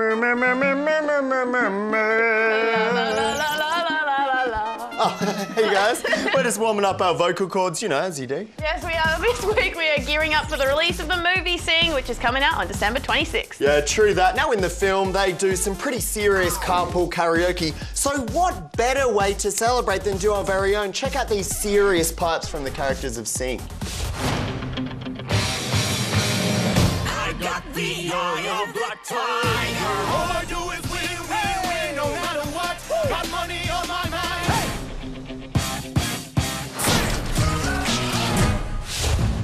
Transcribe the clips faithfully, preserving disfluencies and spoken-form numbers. Oh, hey guys, we're just warming up our vocal cords, you know, as you do. Yes, we are. This week we are gearing up for the release of the movie Sing, which is coming out on December twenty-sixth. Yeah, true that. Now in the film, they do some pretty serious carpool karaoke. So what better way to celebrate than do our very own? Check out these serious pipes from the characters of Sing. I got the eye of the tiger. All I do is win, win, win, no matter what. Got money on my mind.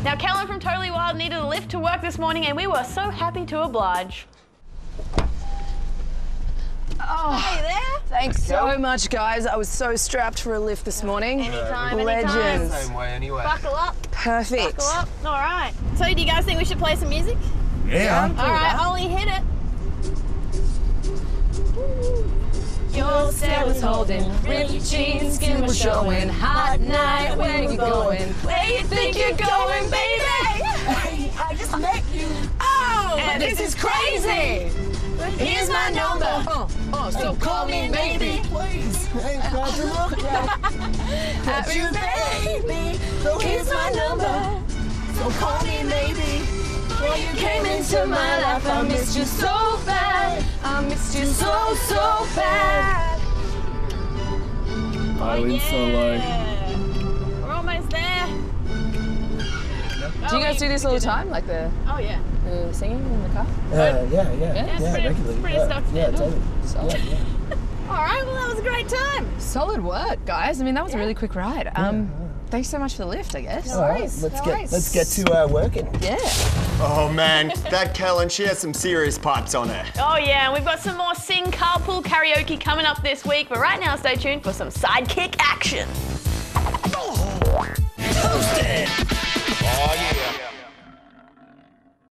Now, Kellyn from Totally Wild needed a lift to work this morning and we were so happy to oblige. Oh, hey there. Thanks so much, guys. I was so strapped for a lift this morning. Anytime, Legends. anytime. Same way anyway. Buckle up. Perfect. Buckle up. All right. So, do you guys think we should play some music? Yeah. All right, Ollie, hit it. Your stare was holding, ripped jeans, skin was showing, hot night, where you going? Where you think you're going, baby? Hey, I just met you. Oh, and this is crazy. Here's my number. Oh, oh so oh, call me maybe. Please. Hey, got your look right. Got you, baby. So here's my number. So call me maybe. Well, you came into my life. I missed you so bad. I missed you so, so bad. I went so low. We're almost there. Do you guys do this all the time? Like the... Oh, yeah. Uh, singing in the car? Uh, yeah, yeah, yeah. Yeah, it's yeah, pretty, regularly. pretty yeah. stuck yeah, totally. Solid. Yeah, yeah. All right, well, that was a great time. Solid work, guys. I mean, that was yeah. a really quick ride. Um, yeah, yeah. Thanks so much for the lift, I guess. No all right, let's, no get, let's get to uh, working. Yeah. Oh, man, that Kellyn, she has some serious pipes on her. Oh, yeah, and we've got some more Sing carpool karaoke coming up this week. But right now, stay tuned for some sidekick action. Toasted.